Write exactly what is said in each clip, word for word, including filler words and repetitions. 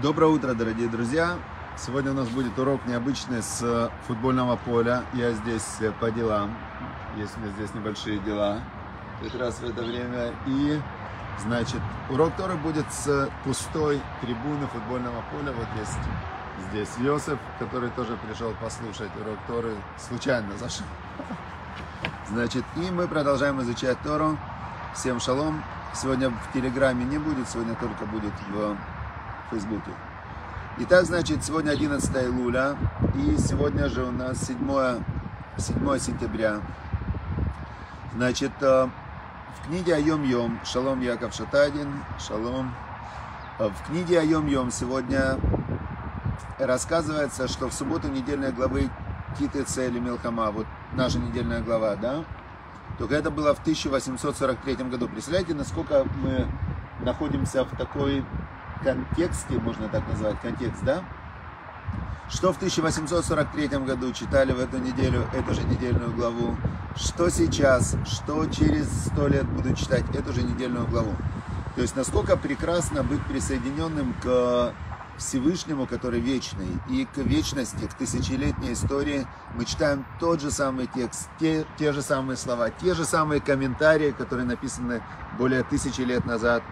Доброе утро, дорогие друзья! Сегодня у нас будет урок необычный с футбольного поля. Я здесь по делам. Есть у меня здесь небольшие дела как раз в это время. И, значит, урок Торы будет с пустой трибуны футбольного поля. Вот есть здесь Йосиф, который тоже пришел послушать урок Торы. Случайно зашел. Значит, и мы продолжаем изучать Тору. Всем шалом! Сегодня в Телеграме не будет, сегодня только будет в... Фейсбуке. Итак, значит, сегодня одиннадцатое июля, и сегодня же у нас седьмое сентября. Значит, в книге Айом-Йом, шалом, Яков Шатадин, шалом, в книге Айом-Йом сегодня рассказывается, что в субботу недельной главы Ки Теце или Милхама, вот наша недельная глава, да, только это было в тысяча восемьсот сорок третьем году. Представляете, насколько мы находимся в такой... контексте, можно так назвать, контекст, да? Что в тысяча восемьсот сорок третьем году читали в эту неделю, эту же недельную главу, что сейчас, что через сто лет буду читать эту же недельную главу. То есть, насколько прекрасно быть присоединенным к Всевышнему, который вечный, и к вечности, к тысячелетней истории. Мы читаем тот же самый текст, те, те же самые слова, те же самые комментарии, которые написаны более тысячи лет назад.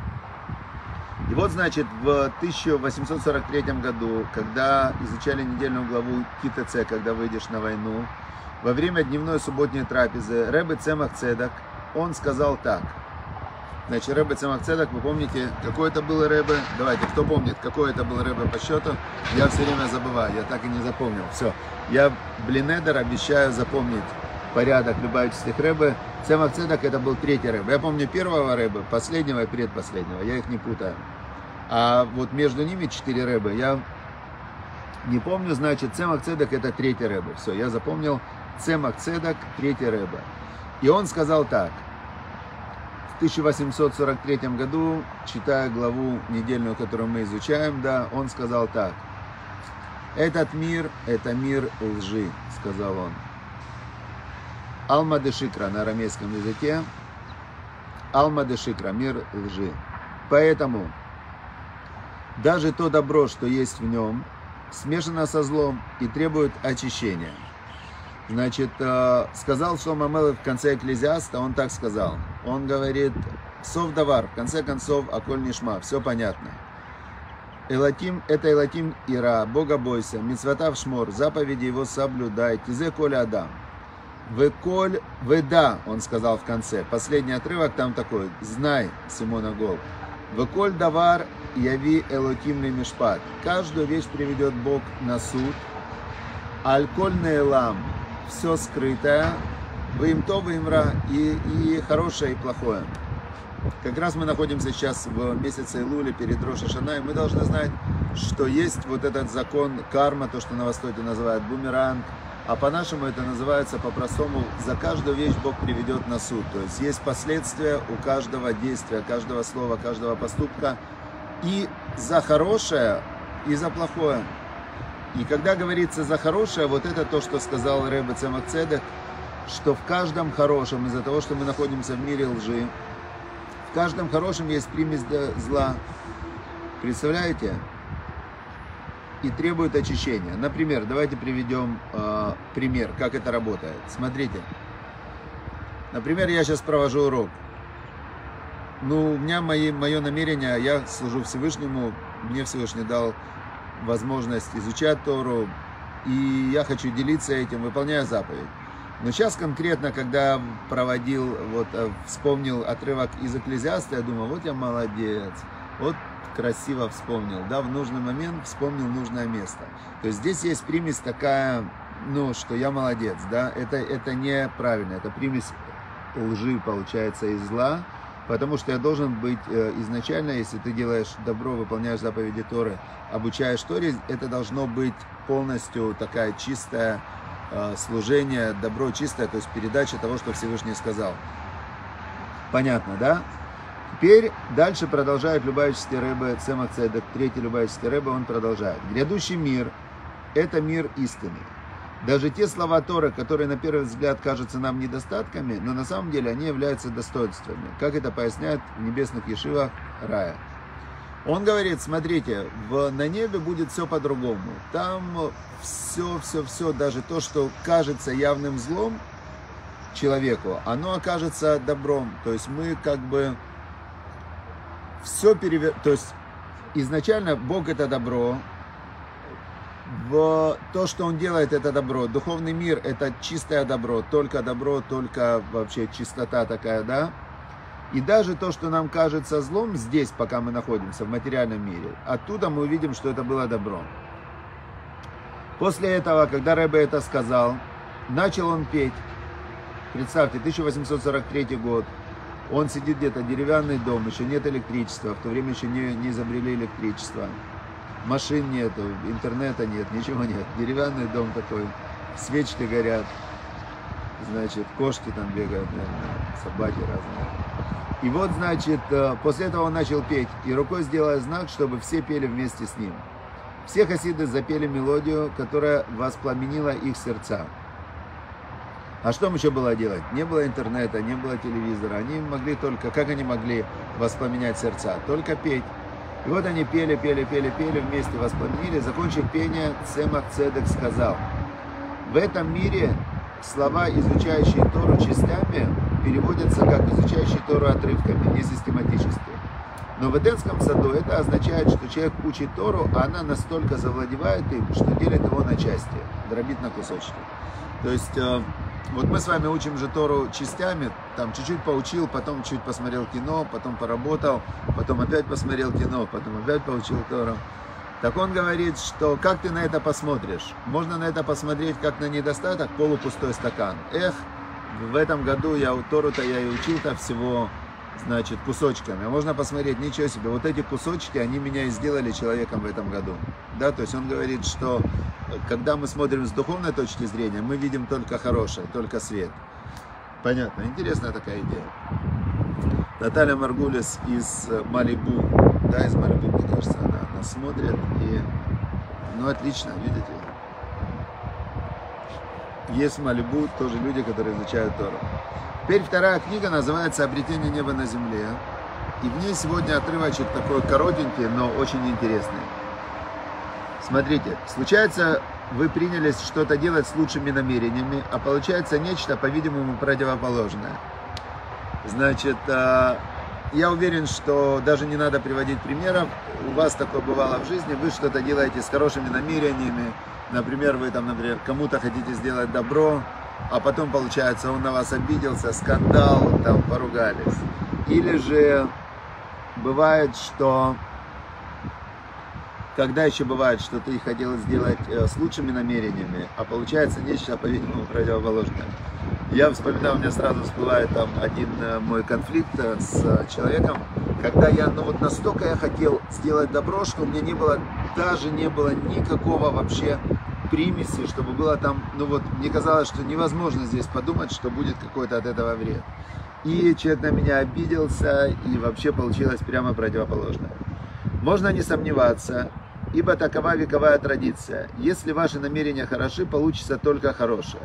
И вот, значит, в тысяча восемьсот сорок третьем году, когда изучали недельную главу Ки Теце, когда выйдешь на войну, во время дневной субботней трапезы Рэбе Цемах Цедек, он сказал так. Значит, Рэбе Цемах Цедек, вы помните, какой это был Рэбе? Давайте, кто помнит, какой это был Рэбе по счету? Я все время забываю, я так и не запомнил. Все, я, блин, Эдер, обещаю запомнить порядок любающих Рэбе. Цемах Цедек это был третий Рэбе. Я помню первого Рэбе, последнего и предпоследнего, я их не путаю. А вот между ними четыре Рэбе, я не помню, значит, Цемах Цедек это третий Рэбе. Все, я запомнил, Цемах Цедек третий Рэбе. И он сказал так, в тысяча восемьсот сорок третьем году, читая главу недельную, которую мы изучаем, да, он сказал так. Этот мир, это мир лжи, сказал он. Алма де Шикра на арамейском языке. Алма де Шикра, мир лжи. Поэтому даже то добро, что есть в нем, смешано со злом и требует очищения. Значит, сказал Шломо Мелех в конце Экклезиаста, он так сказал. Он говорит, сов давар, в конце концов, аколь нишма, все понятно. Элаким, это Элаким ира, Бога бойся, мицватав шмор, заповеди его соблюдай, тизе коля адам. Веколь веда, он сказал в конце. Последний отрывок там такой. Знай, Симона Гол. Веколь давар яви элоким ли мишпат. Каждую вещь приведет Бог на суд. Алькольный лам. Все скрытое. Вымто вымра. И, и хорошее, и плохое. Как раз мы находимся сейчас в месяце Илуле перед Рош ха-Шана. И мы должны знать, что есть вот этот закон карма, то, что на Востоке называют бумеранг. А по-нашему это называется по-простому, за каждую вещь Бог приведет на суд. То есть есть последствия у каждого действия, каждого слова, каждого поступка. И за хорошее, и за плохое. И когда говорится за хорошее, вот это то, что сказал Рэбе Цемах Цедек, что в каждом хорошем, из-за того, что мы находимся в мире лжи, в каждом хорошем есть примесь зла. Представляете? И требует очищения. Например, давайте приведем э, пример, как это работает. Смотрите. Например, я сейчас провожу урок. Ну, у меня мои, мое намерение, я служу Всевышнему, мне Всевышний дал возможность изучать Тору, и я хочу делиться этим, выполняя заповедь. Но сейчас конкретно, когда проводил, вот вспомнил отрывок из Экклезиаста, я думаю, вот я молодец, вот красиво вспомнил, да, в нужный момент вспомнил нужное место. То есть здесь есть примесь такая, ну, что я молодец, да, это, это неправильно, это примесь лжи, получается, и зла, потому что я должен быть э, изначально, если ты делаешь добро, выполняешь заповеди Торы, обучаешь Торе, это должно быть полностью такая чистая э, служение, добро чистое, то есть передача того, что Всевышний сказал. Понятно, да? Теперь дальше продолжает любаевский Рэбе Цемах Цедек, третий любаевский Рэбе, он продолжает. Грядущий мир – это мир истины. Даже те слова Торы, которые на первый взгляд кажутся нам недостатками, но на самом деле они являются достоинствами, как это поясняют в небесных ешивах рая. Он говорит, смотрите, в, на небе будет все по-другому. Там все-все-все, даже то, что кажется явным злом человеку, оно окажется добром. То есть мы как бы все перевернем. То есть изначально Бог — это добро. В то, что он делает, это добро. Духовный мир — это чистое добро. Только добро, только вообще чистота такая, да? И даже то, что нам кажется злом здесь, пока мы находимся, в материальном мире, оттуда мы увидим, что это было добро. После этого, когда Рэбе это сказал, начал он петь. Представьте, тысяча восемьсот сорок третий год. Он сидит где-то, деревянный дом, еще нет электричества. В то время еще не, не изобрели электричество. Машин нету, интернета нет, ничего нет. Деревянный дом такой, свечки горят, значит, кошки там бегают, наверное, собаки разные. И вот, значит, после этого он начал петь, и рукой сделая знак, чтобы все пели вместе с ним. Все хасиды запели мелодию, которая воспламенила их сердца. А что им еще было делать? Не было интернета, не было телевизора. Они могли только, как они могли воспламенять сердца? Только петь. И вот они пели, пели, пели, пели, вместе воспламенили. Закончив пение, Цемах Цедек сказал: в этом мире слова, изучающие Тору частями, переводятся как изучающие Тору отрывками, не систематически. Но в Эдемском саду это означает, что человек учит Тору, а она настолько завладевает им, что делит его на части, дробит на кусочки. То есть, вот мы с вами учим же Тору частями, там чуть-чуть поучил, потом чуть посмотрел кино, потом поработал, потом опять посмотрел кино, потом опять поучил Тору. Так он говорит, что как ты на это посмотришь? Можно на это посмотреть как на недостаток, полупустой стакан. Эх, в этом году я Тору-то я и учил-то всего, значит, кусочками. А можно посмотреть, ничего себе, вот эти кусочки, они меня и сделали человеком в этом году. Да, то есть он говорит, что когда мы смотрим с духовной точки зрения, мы видим только хорошее, только свет. Понятно, интересная такая идея. Наталья Маргулис из Малибу, да, из Малибу, мне кажется, она, она смотрит и, ну, отлично, видите. Есть в Малибу тоже люди, которые изучают Тору. Теперь вторая книга называется «Обретение неба на земле». И в ней сегодня отрывочек такой коротенький, но очень интересный. Смотрите, случается, вы принялись что-то делать с лучшими намерениями, а получается нечто, по-видимому, противоположное. Значит, я уверен, что даже не надо приводить примеров. У вас такое бывало в жизни, вы что-то делаете с хорошими намерениями. Например, вы там, например, кому-то хотите сделать добро, а потом, получается, он на вас обиделся, скандал, там, поругались. Или же бывает, что... Когда еще бывает, что ты хотел сделать с лучшими намерениями, а получается нечто, по-видимому, противоположное. Я вспоминал, у меня сразу всплывает там один мой конфликт с человеком, когда я, ну вот настолько я хотел сделать добро, что у меня не было, даже не было никакого вообще примеси, чтобы было там, ну вот, мне казалось, что невозможно здесь подумать, что будет какой-то от этого вред. И человек на меня обиделся, и вообще получилось прямо противоположное. Можно не сомневаться, ибо такова вековая традиция. Если ваши намерения хороши, получится только хорошее.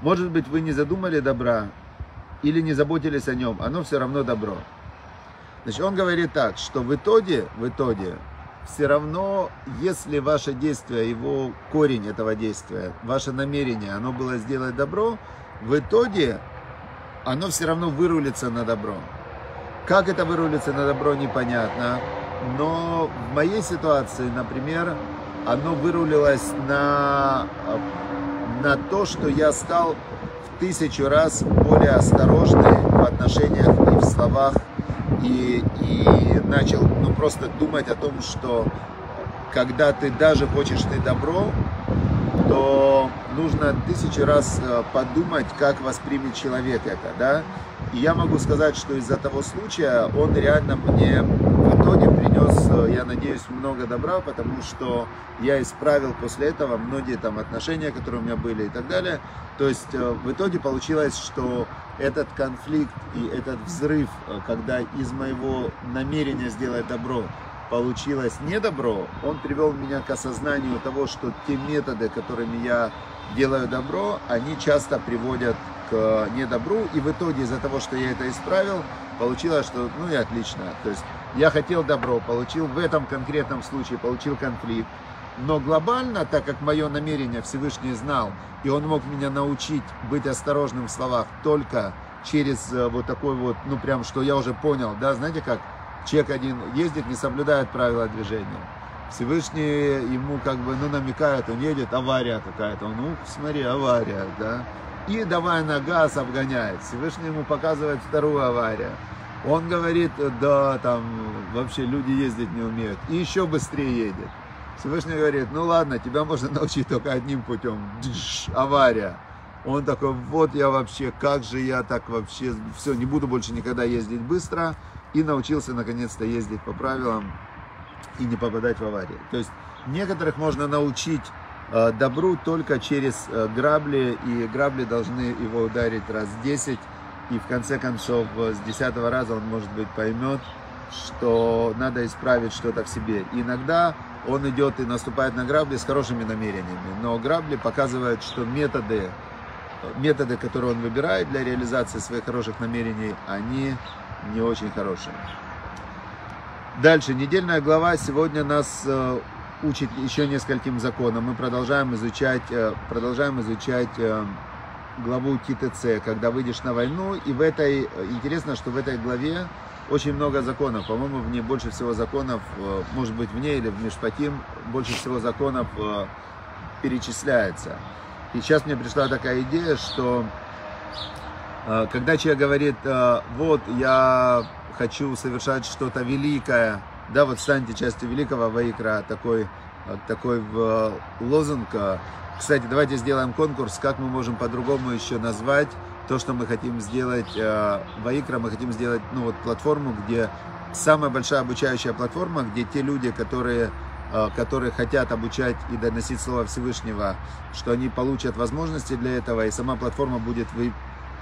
Может быть, вы не задумали добра или не заботились о нем, оно все равно добро. Значит, он говорит так, что в итоге, в итоге, все равно, если ваше действие, его корень этого действия, ваше намерение, оно было сделать добро, в итоге оно все равно вырулится на добро. Как это вырулится на добро, непонятно. Но в моей ситуации, например, оно вырулилось на, на то, что я стал в тысячу раз более осторожный в отношениях и в словах. И, и начал ну, просто думать о том, что когда ты даже хочешь ты добро, то нужно тысячу раз подумать, как воспримет человек это. Да? И я могу сказать, что из-за того случая он реально мне в итоге принес, я надеюсь, много добра, потому что я исправил после этого многие там отношения, которые у меня были и так далее. То есть в итоге получилось, что этот конфликт и этот взрыв, когда из моего намерения сделать добро получилось не добро, он привел меня к осознанию того, что те методы, которыми я делаю добро, они часто приводят к недобру. И в итоге из-за того, что я это исправил, получилось, что ну и отлично. То есть я хотел добро, получил в этом конкретном случае, получил конфликт. Но глобально, так как мое намерение Всевышний знал, и он мог меня научить быть осторожным в словах только через вот такой вот, ну прям, что я уже понял, да, знаете как, человек один ездит, не соблюдает правила движения. Всевышний ему как бы, ну, намекает, он едет, авария какая-то, он, ух, смотри, авария, да. И давай на газ обгоняет, Всевышний ему показывает вторую аварию. Он говорит, да, там, вообще люди ездить не умеют, и еще быстрее едет. Всевышний говорит, ну ладно, тебя можно научить только одним путем, Дж, авария. Он такой, вот я вообще, как же я так вообще, все, не буду больше никогда ездить быстро. И научился наконец-то ездить по правилам и не попадать в аварии. То есть некоторых можно научить э, добру только через э, грабли, и грабли должны его ударить раз десять, и в конце концов с десятого раза он, может быть, поймет, что надо исправить что-то в себе. И иногда он идет и наступает на грабли с хорошими намерениями, но грабли показывают, что методы, методы, которые он выбирает для реализации своих хороших намерений, они не очень хорошие. Дальше, недельная глава сегодня нас э, учит еще нескольким законам. Мы продолжаем изучать, э, продолжаем изучать э, главу Ки Теце, когда выйдешь на войну. И в этой, интересно, что в этой главе очень много законов. По-моему, в ней больше всего законов, э, может быть, в ней или в Мишпатим, больше всего законов э, перечисляется. И сейчас мне пришла такая идея, что э, когда человек говорит, э, вот я... хочу совершать что-то великое, да, вот станьте частью великого ВАИКРА, такой, такой лозунг. Кстати, давайте сделаем конкурс, как мы можем по-другому еще назвать то, что мы хотим сделать ВАИКРА, мы хотим сделать, ну, вот платформу, где самая большая обучающая платформа, где те люди, которые, которые хотят обучать и доносить слово Всевышнего, что они получат возможности для этого, и сама платформа будет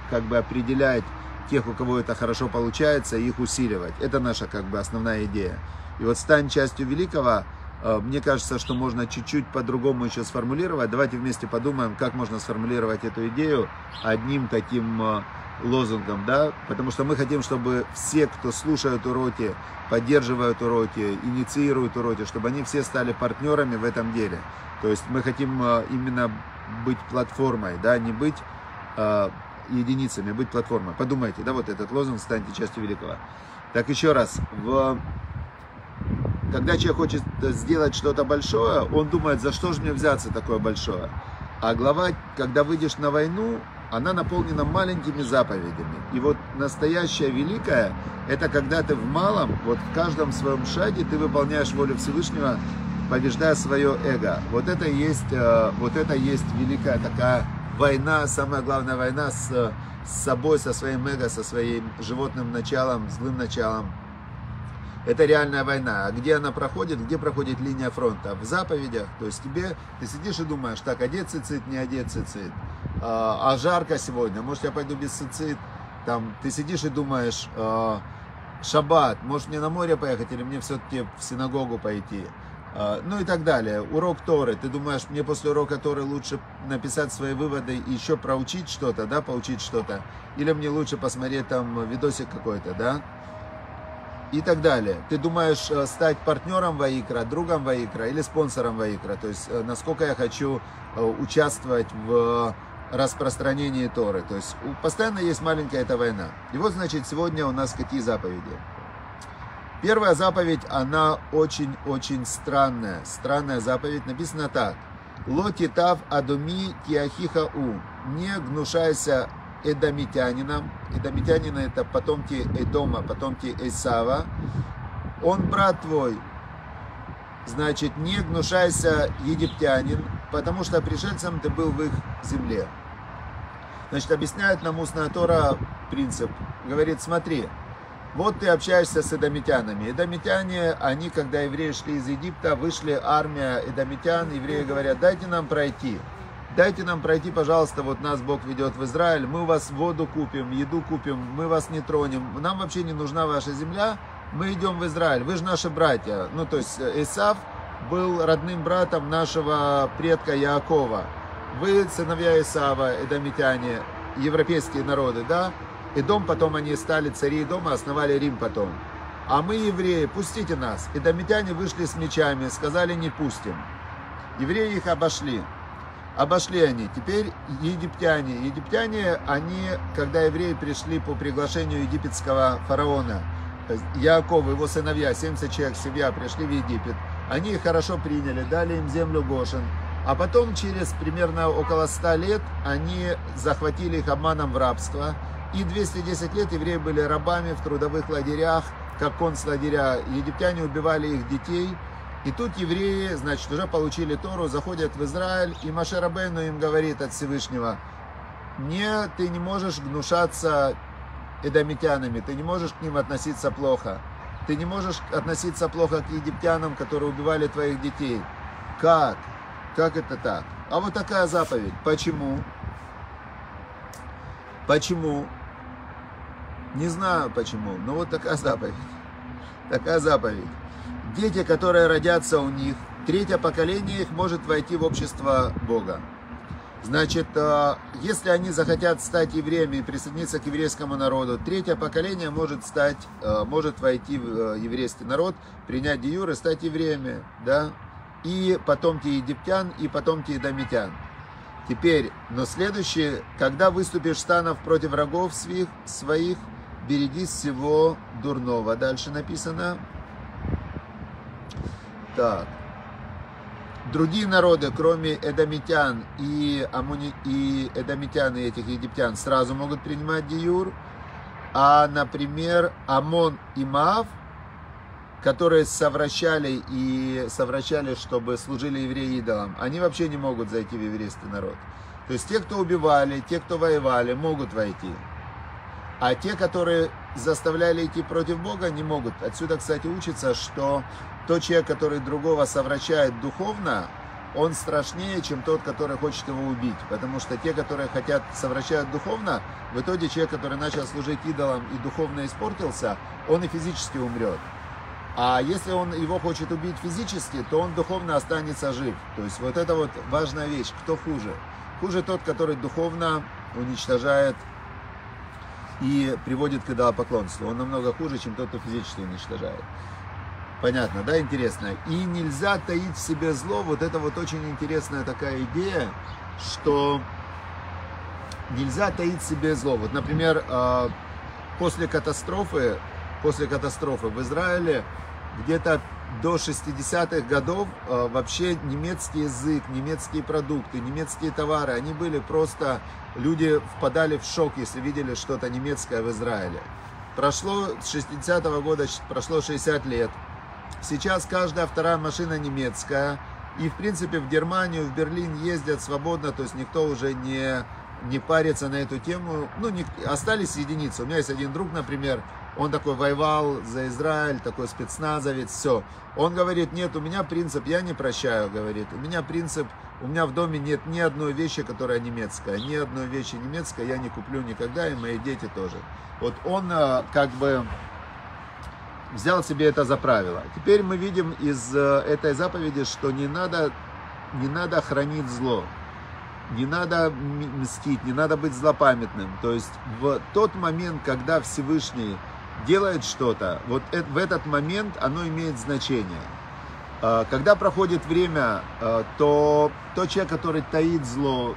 как бы определять тех, у кого это хорошо получается, их усиливать. Это наша как бы основная идея. И вот стань частью великого, мне кажется, что можно чуть-чуть по-другому еще сформулировать. Давайте вместе подумаем, как можно сформулировать эту идею одним таким лозунгом, да, потому что мы хотим, чтобы все, кто слушают уроки, поддерживают уроки, инициируют уроки, чтобы они все стали партнерами в этом деле. То есть мы хотим именно быть платформой, да, не быть единицами, быть платформой. Подумайте, да, вот этот лозунг «Станьте частью великого». Так, еще раз. В... Когда человек хочет сделать что-то большое, он думает, за что же мне взяться такое большое. А глава «Когда выйдешь на войну», она наполнена маленькими заповедями. И вот настоящее великое – это когда ты в малом, вот в каждом своем шаге ты выполняешь волю Всевышнего, побеждая свое эго. Вот это есть, вот это есть великая такая война, самая главная война с, с собой, со своим эго, со своим животным началом, злым началом. Это реальная война. А где она проходит? Где проходит линия фронта? В заповедях. То есть тебе, ты сидишь и думаешь, так, одеть цицит, не одеть цицит. А, а жарко сегодня, может я пойду без цицит. Там, ты сидишь и думаешь, а, шаббат, может мне на море поехать или мне все-таки в синагогу пойти. Ну и так далее. Урок Торы. Ты думаешь, мне после урока Торы лучше написать свои выводы и еще проучить что-то, да, поучить что-то? Или мне лучше посмотреть там видосик какой-то, да? И так далее. Ты думаешь стать партнером ВАИКРА, другом ВАИКРА или спонсором ВАИКРА? То есть, насколько я хочу участвовать в распространении Торы. То есть, постоянно есть маленькая эта война. И вот, значит, сегодня у нас какие заповеди? Первая заповедь, она очень-очень странная. Странная заповедь. Написано так. Лотитав адуми тиахихау. Не гнушайся эдомитянином. Эдомитянин — это потомки Эдома, потомки Эйсава. Он брат твой. Значит, не гнушайся египтянин, потому что пришельцем ты был в их земле. Значит, объясняет нам устная Тора принцип. Говорит, смотри. Вот ты общаешься с эдомитянами. Эдомитяне, они, когда евреи шли из Египта, вышли армия эдомитян, евреи говорят, дайте нам пройти. Дайте нам пройти, пожалуйста, вот нас Бог ведет в Израиль, мы у вас воду купим, еду купим, мы вас не тронем, нам вообще не нужна ваша земля, мы идем в Израиль, вы же наши братья. Ну, то есть Эйсав был родным братом нашего предка Яакова. Вы сыновья Эйсава, эдомитяне, европейские народы, да? Эдом, потом они стали цари Эдома, основали Рим потом. а мы, евреи, пустите нас. Эдомитяне вышли с мечами, сказали, не пустим. Евреи их обошли. Обошли они. Теперь египтяне. Египтяне, они, когда евреи пришли по приглашению египетского фараона, Яков, его сыновья, семьдесят человек, семья, пришли в Египет. Они их хорошо приняли, дали им землю Гошен. А потом, через примерно около ста лет, они захватили их обманом в рабство. И двести десять лет евреи были рабами в трудовых лагерях, как концлагеря. Египтяне убивали их детей. И тут евреи, значит, уже получили Тору, заходят в Израиль. И Маша Рабену им говорит от Всевышнего: «Не, ты не можешь гнушаться эдомитянами, ты не можешь к ним относиться плохо. Ты не можешь относиться плохо к египтянам, которые убивали твоих детей». Как? Как это так? А вот такая заповедь. Почему? Почему? Не знаю почему, но вот такая заповедь. Такая заповедь. Дети, которые родятся у них, третье поколение их может войти в общество Бога. Значит, если они захотят стать евреями и присоединиться к еврейскому народу, третье поколение может стать, может войти в еврейский народ, принять гиюр и стать евреями, да? И потомки египтян, и потомки эдомитян. Теперь, но следующее, когда выступишь станов против врагов своих, своих, берегись всего дурного. Дальше написано. Так. Другие народы, кроме эдомитян и, амуни... и эдомитян, и этих египтян, сразу могут принимать гиюр. А, например, Амон и Маав, которые совращали и совращали, чтобы служили евреи идолам, они вообще не могут зайти в еврейский народ. То есть те, кто убивали, те, кто воевали, могут войти. А те, которые заставляли идти против Бога, не могут. Отсюда, кстати, учится, что тот человек, который другого совращает духовно, он страшнее, чем тот, который хочет его убить. Потому что те, которые хотят совращать духовно, в итоге человек, который начал служить идолам и духовно испортился, он и физически умрет. А если он его хочет убить физически, то он духовно останется жив. То есть вот это вот важная вещь. Кто хуже? Хуже тот, который духовно уничтожает и приводит к идолопоклонству. Он намного хуже, чем тот, кто физически уничтожает. Понятно, да? Интересно. И нельзя таить в себе зло. Вот это вот очень интересная такая идея, что нельзя таить в себе зло. Вот, например, после катастрофы, после катастрофы в Израиле где-то до шестидесятых годов вообще немецкий язык, немецкие продукты, немецкие товары, они были просто... Люди впадали в шок, если видели что-то немецкое в Израиле. Прошло с шестидесятого года, прошло шестьдесят лет. Сейчас каждая вторая машина немецкая. И, в принципе, в Германию, в Берлин ездят свободно, то есть никто уже не, не парится на эту тему. Ну, не, остались единицы. У меня есть один друг, например, он такой воевал за Израиль, такой спецназовец, все. Он говорит: нет, у меня принцип, я не прощаю, говорит. У меня принцип, у меня в доме нет ни одной вещи, которая немецкая. Ни одной вещи немецкой я не куплю никогда, и мои дети тоже. Вот он как бы взял себе это за правило. Теперь мы видим из этой заповеди, что не надо, не надо хранить зло. Не надо мстить, не надо быть злопамятным. То есть в тот момент, когда Всевышний делает что-то, вот в этот момент оно имеет значение. Когда проходит время, то тот человек, который таит зло,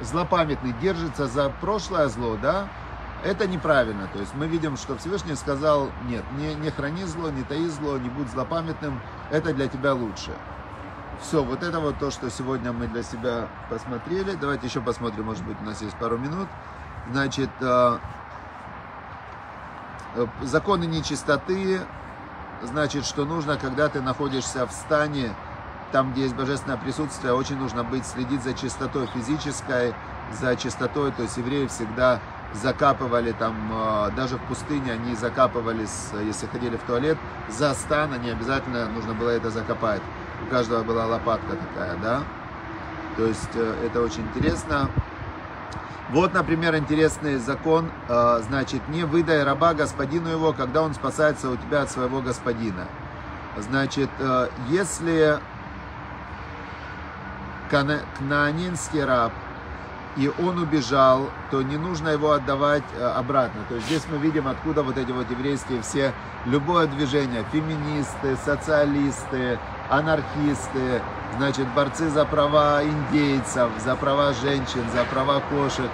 злопамятный, держится за прошлое зло, да, это неправильно. То есть мы видим, что Всевышний сказал: нет, не, не храни зло, не таи зло, не будь злопамятным, это для тебя лучше. Все, вот это вот то, что сегодня мы для себя посмотрели. Давайте еще посмотрим, может быть, у нас есть пару минут. Значит, законы нечистоты, значит, что нужно, когда ты находишься в стане, там, где есть божественное присутствие, очень нужно быть, следить за чистотой физической, за чистотой, то есть евреи всегда закапывали там, даже в пустыне они закапывались, если ходили в туалет, за стан, они обязательно, нужно было это закопать. У каждого была лопатка такая, да? То есть это очень интересно. Вот, например, интересный закон, значит, не выдай раба господину его, когда он спасается у тебя от своего господина. Значит, если кнаанинский раб и он убежал, то не нужно его отдавать обратно. То есть здесь мы видим, откуда вот эти вот еврейские все, любое движение, феминисты, социалисты, анархисты, значит, борцы за права индейцев, за права женщин, за права кошек,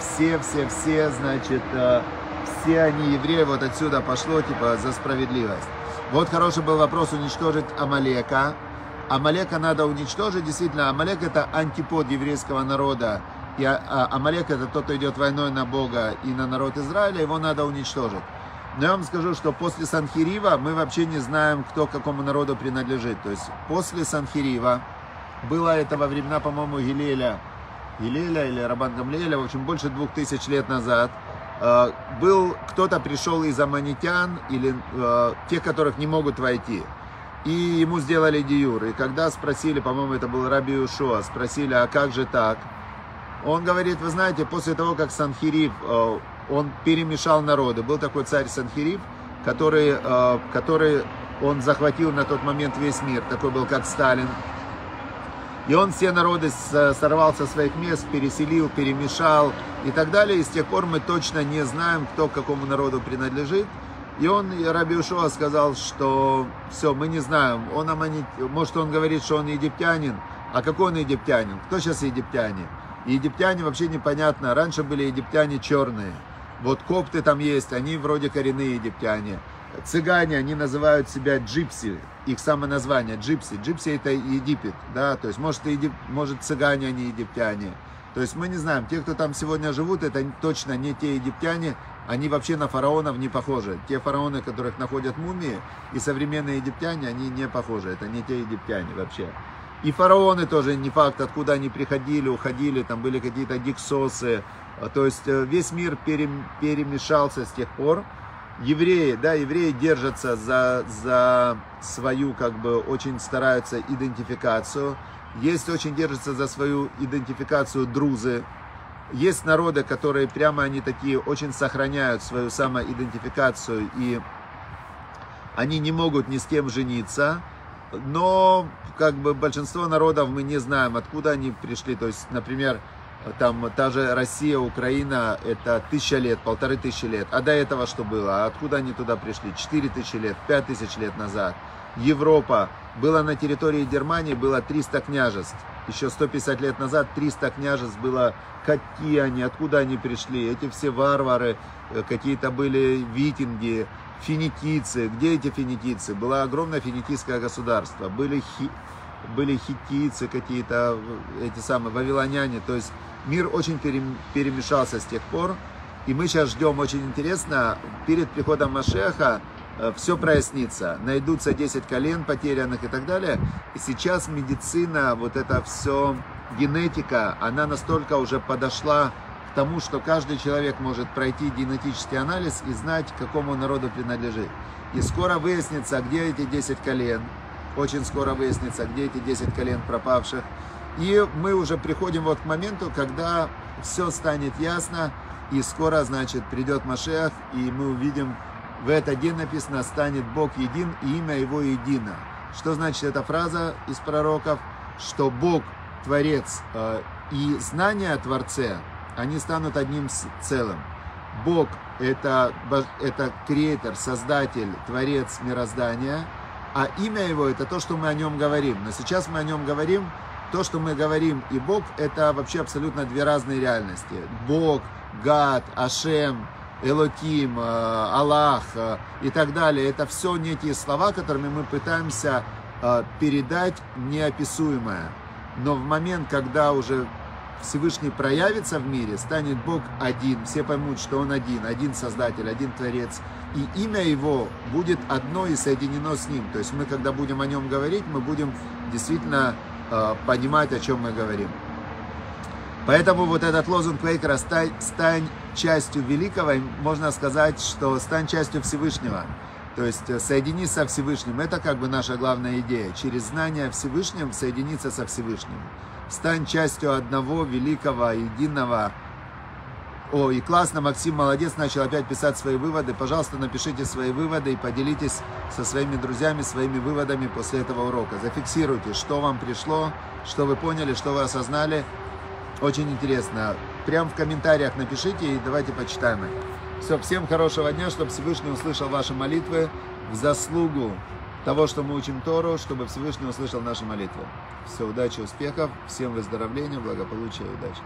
все-все-все, значит, все они евреи, вот отсюда пошло, типа, за справедливость. Вот хороший был вопрос уничтожить Амалека. Амалека надо уничтожить, действительно, Амалек это антипод еврейского народа, и Амалек это тот, кто идет войной на Бога и на народ Израиля, его надо уничтожить. Но я вам скажу, что после Санхерива мы вообще не знаем, кто какому народу принадлежит. То есть после Санхерива, было это во времена, по-моему, Гилеля, Гилеля или Рабан Гамлиэля, в общем, больше двух тысяч лет назад, был, кто-то пришел из аммонитян, или тех, которых не могут войти. И ему сделали гиюр. И когда спросили, по-моему, это был Раби Ушоа, спросили, а как же так? Он говорит, вы знаете, после того, как Санхерив, он перемешал народы. Был такой царь Санхерив, который, который он захватил на тот момент весь мир. Такой был, как Сталин. И он все народы сорвал со своих мест, переселил, перемешал и так далее. И с тех пор мы точно не знаем, кто к какому народу принадлежит. И он, Раби Ушоа, сказал, что все, мы не знаем, он аммонит, может он говорит, что он египтянин, а какой он египтянин? Кто сейчас египтяне? Египтяне вообще непонятно, раньше были египтяне черные, вот копты там есть, они вроде коренные египтяне. Цыгане, они называют себя джипси, их самоназвание джипси, джипси это Египет, да, то есть может, егип... может цыгане, они египтяне. То есть мы не знаем, те, кто там сегодня живут, это точно не те египтяне, они вообще на фараонов не похожи. Те фараоны, которых находят мумии, и современные египтяне, они не похожи, это не те египтяне вообще. И фараоны тоже не факт, откуда они приходили, уходили, там были какие-то гиксосы, то есть весь мир перемешался с тех пор. Евреи, да, евреи держатся за, за свою, как бы, очень стараются идентификацию. Есть очень держатся за свою идентификацию друзы. Есть народы, которые прямо они такие очень сохраняют свою самоидентификацию, и они не могут ни с кем жениться. Но как бы большинство народов мы не знаем, откуда они пришли. То есть, например, там та же Россия, Украина, это тысяча лет, полторы тысячи лет. А до этого что было? Откуда они туда пришли? Четыре тысячи лет, пять тысяч лет назад. Европа. Было на территории Германии, было триста княжеств. Еще сто пятьдесят лет назад триста княжеств было. Какие они, откуда они пришли? Эти все варвары, какие-то были викинги, финикийцы. Где эти финикийцы? Было огромное финикийское государство. Были, хи... были хитийцы какие-то, эти самые вавилоняне. То есть мир очень перемешался с тех пор. И мы сейчас ждем, очень интересно, перед приходом Машиаха, все прояснится, найдутся десять колен потерянных и так далее. И сейчас медицина, вот это все, генетика, она настолько уже подошла к тому, что каждый человек может пройти генетический анализ и знать, к какому народу принадлежит. И скоро выяснится, где эти десять колен, очень скоро выяснится, где эти десять колен пропавших. И мы уже приходим вот к моменту, когда все станет ясно, и скоро, значит, придет Машиах, и мы увидим. В этот день написано, станет Бог един, и имя Его едино. Что значит эта фраза из пророков? Что Бог, Творец и знания о Творце, они станут одним целым. Бог это, это Креатор, Создатель, Творец мироздания, а имя Его это то, что мы о Нем говорим. Но сейчас мы о Нем говорим, то, что мы говорим, и Бог это вообще абсолютно две разные реальности. Бог, Гад, Ашем, Элоким, Аллах и так далее. Это все некие слова, которыми мы пытаемся передать неописуемое. Но в момент, когда уже Всевышний проявится в мире, станет Бог один. Все поймут, что Он один, один Создатель, один Творец. И имя Его будет одно и соединено с Ним. То есть мы, когда будем о Нем говорить, мы будем действительно понимать, о чем мы говорим. Поэтому вот этот лозунг ВАИКРА «Стань, стань частью великого», можно сказать, что «Стань частью Всевышнего». То есть соединись со Всевышним. Это как бы наша главная идея. Через знание о Всевышнем соединиться со Всевышним. Стань частью одного, великого, единого. О, и классно, Максим молодец, начал опять писать свои выводы. Пожалуйста, напишите свои выводы и поделитесь со своими друзьями своими выводами после этого урока. Зафиксируйте, что вам пришло, что вы поняли, что вы осознали. Очень интересно. Прям в комментариях напишите и давайте почитаем их. Все, всем хорошего дня, чтобы Всевышний услышал ваши молитвы в заслугу того, что мы учим Тору, чтобы Всевышний услышал наши молитвы. Все, удачи, успехов, всем выздоровления, благополучия и удачи.